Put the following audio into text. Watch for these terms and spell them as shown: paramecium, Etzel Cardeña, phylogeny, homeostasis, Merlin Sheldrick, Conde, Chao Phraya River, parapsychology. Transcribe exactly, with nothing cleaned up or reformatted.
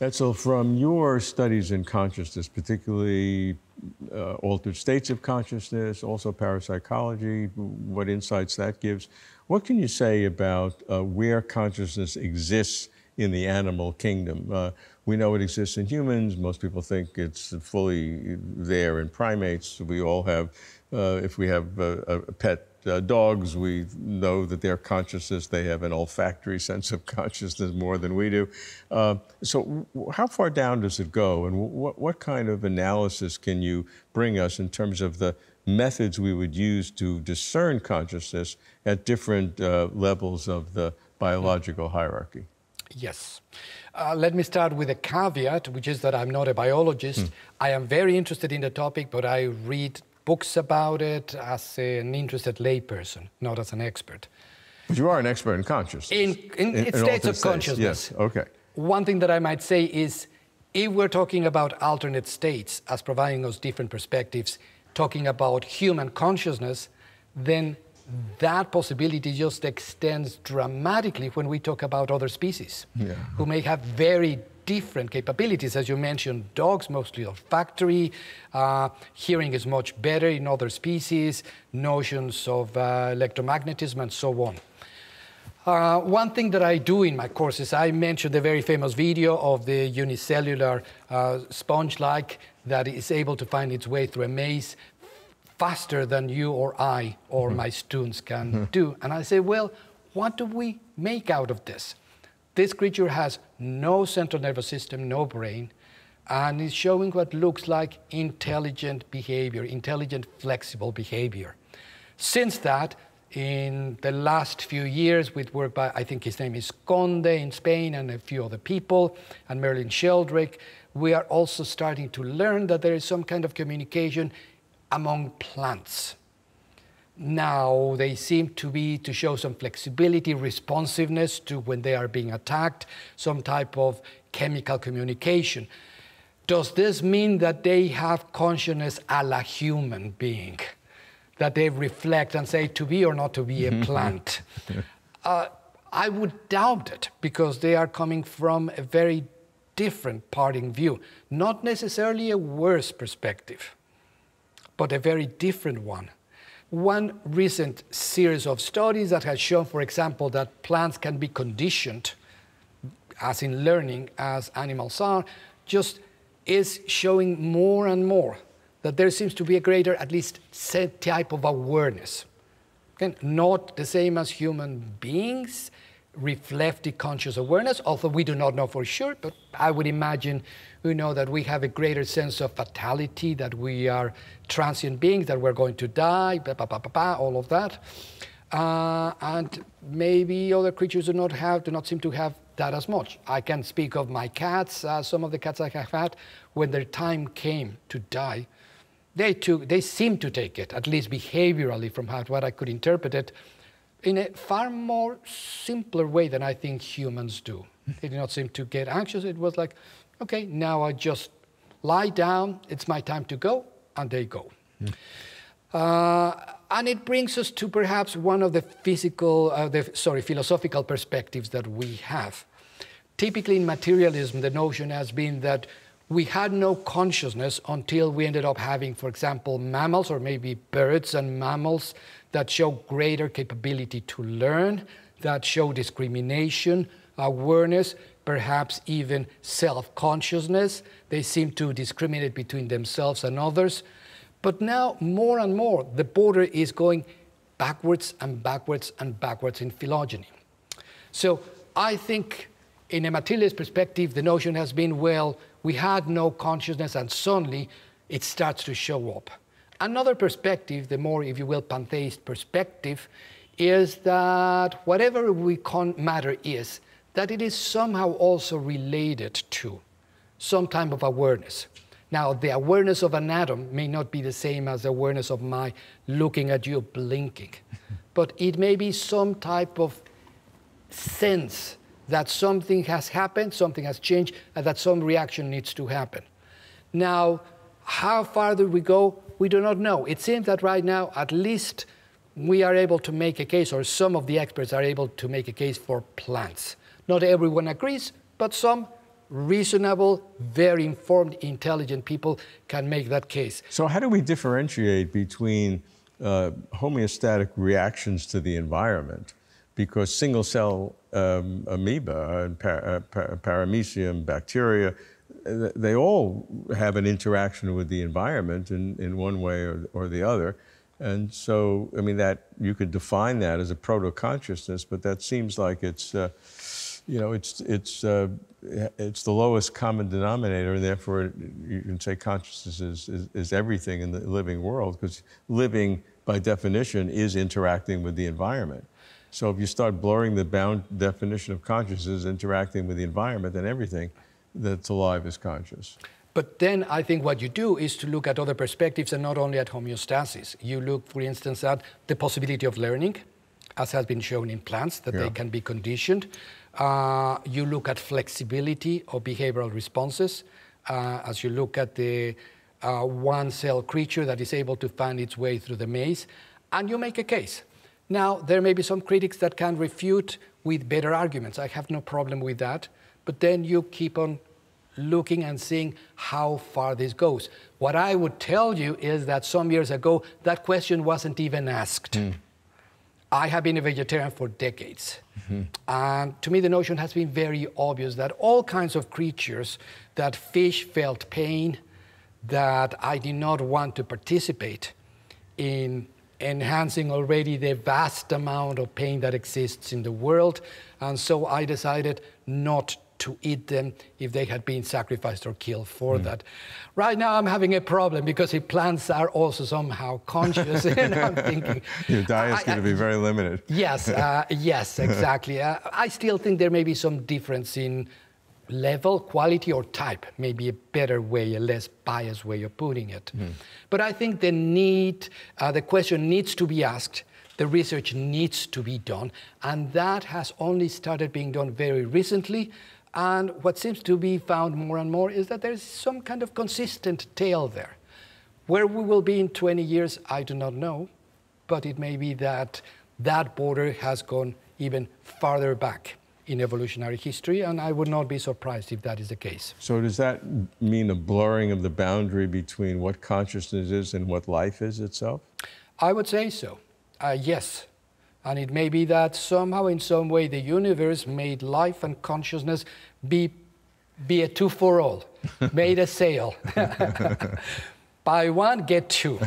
Etzel, from your studies in consciousness, particularly uh, altered states of consciousness, also parapsychology, what insights that gives, what can you say about uh, where consciousness exists in the animal kingdom? Uh, we know it exists in humans. Most people think it's fully there in primates. We all have, uh, if we have a, a pet uh, dogs, we know that their consciousness, they have an olfactory sense of consciousness more than we do. Uh, so how far down does it go? And what, what kind of analysis can you bring us in terms of the methods we would use to discern consciousness at different uh, levels of the biological hierarchy? Yes. Uh, let me start with a caveat, which is that I'm not a biologist. Mm. I am very interested in the topic, but I read books about it as an interested layperson, not as an expert. But you are an expert in consciousness. In, in, in, in states of consciousness. Yes, okay. One thing that I might say is, if we're talking about alternate states as providing us different perspectives, talking about human consciousness, then that possibility just extends dramatically when we talk about other species, yeah, who may have very different capabilities. As you mentioned, dogs mostly olfactory, uh, hearing is much better in other species, notions of uh, electromagnetism and so on. Uh, one thing that I do in my courses, I mentioned the very famous video of the unicellular uh, sponge-like that is able to find its way through a maze faster than you or I or mm-hmm. my students can mm-hmm. do. And I say, well, what do we make out of this? This creature has no central nervous system, no brain, and is showing what looks like intelligent behavior, intelligent, flexible behavior. Since that, in the last few years, with work by, I think his name is Conde in Spain and a few other people, and Merlin Sheldrick, we are also starting to learn that there is some kind of communication among plants. Now, they seem to be to show some flexibility, responsiveness to when they are being attacked, some type of chemical communication. Does this mean that they have consciousness a la human being? That they reflect and say to be or not to be a plant? uh, I would doubt it, because they are coming from a very different parting view. Not necessarily a worse perspective, but a very different one. One recent series of studies that has shown, for example, that plants can be conditioned, as in learning, as animals are, just is showing more and more that there seems to be a greater, at least, set type of awareness. Again, not the same as human beings, reflective conscious awareness, although we do not know for sure, but I would imagine we know that we have a greater sense of fatality, that we are transient beings, that we're going to die, blah, blah, blah, blah, blah, all of that. Uh, and maybe other creatures do not have, do not seem to have that as much. I can speak of my cats, uh, some of the cats I have had, when their time came to die, they, took, they seemed to take it, at least behaviorally from how, what I could interpret it, in a far more simpler way than I think humans do. They did not seem to get anxious. It was like, okay, now I just lie down, it's my time to go, and they go. Mm. Uh, and it brings us to perhaps one of the physical, uh, the, sorry, philosophical perspectives that we have. Typically in materialism, the notion has been that we had no consciousness until we ended up having, for example, mammals or maybe birds and mammals that show greater capability to learn, that show discrimination, awareness, perhaps even self-consciousness. They seem to discriminate between themselves and others. But now, more and more, the border is going backwards and backwards and backwards in phylogeny. So I think in a materialist perspective, the notion has been, well, we had no consciousness, and suddenly it starts to show up. Another perspective, the more, if you will, pantheist perspective, is that whatever we con matter is, that it is somehow also related to some type of awareness. Now, the awareness of an atom may not be the same as the awareness of my looking at you blinking, but it may be some type of sense that something has happened, something has changed, and that some reaction needs to happen. Now, how far do we go? We do not know. It seems that right now, at least, we are able to make a case, or some of the experts are able to make a case for plants. Not everyone agrees, but some reasonable, very informed, intelligent people can make that case. So how do we differentiate between uh, homeostatic reactions to the environment, because single-cell um, amoeba and para para paramecium bacteria, they all have an interaction with the environment in, in one way or, or the other. And so, I mean, that you could define that as a proto-consciousness, but that seems like it's, uh, you know, it's, it's, uh, it's the lowest common denominator, and therefore it, you can say consciousness is, is, is everything in the living world, because living, by definition, is interacting with the environment. So if you start blurring the bound definition of consciousness, interacting with the environment, then everything that's alive is conscious. But then I think what you do is to look at other perspectives and not only at homeostasis. You look, for instance, at the possibility of learning, as has been shown in plants, that yeah. they can be conditioned. Uh, you look at flexibility of behavioral responses, uh, as you look at the uh, one-cell creature that is able to find its way through the maze, and you make a case. Now, there may be some critics that can refute with better arguments. I have no problem with that. But then you keep on looking and seeing how far this goes. What I would tell you is that some years ago, that question wasn't even asked. Mm. I have been a vegetarian for decades. Mm-hmm. And to me, the notion has been very obvious that all kinds of creatures, that fish felt pain, that I did not want to participate in enhancing already the vast amount of pain that exists in the world. And so I decided not to eat them if they had been sacrificed or killed for mm. that. Right now I'm having a problem because if plants are also somehow conscious, and I'm thinking... Your diet's going to be very limited. Yes, uh, yes, exactly. Uh, I still think there may be some difference in level, quality, or type, maybe a better way, a less biased way of putting it. Mm. But I think the need, uh, the question needs to be asked, the research needs to be done, and that has only started being done very recently. And what seems to be found more and more is that there is some kind of consistent tail there. Where we will be in twenty years, I do not know, but it may be that that border has gone even farther back in evolutionary history, and I would not be surprised if that is the case. So does that mean a blurring of the boundary between what consciousness is and what life is itself? I would say so, uh, yes. And it may be that somehow, in some way, the universe made life and consciousness be, be a two for all, made a sale. Buy one, get two.